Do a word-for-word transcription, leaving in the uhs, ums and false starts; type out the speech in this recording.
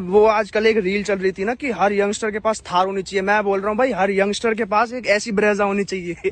वो आजकल एक रील चल रही थी ना कि हर यंगस्टर के पास थार होनी चाहिए। मैं बोल रहा हूँ भाई, हर यंगस्टर के पास एक ऐसी ब्रेजा होनी चाहिए।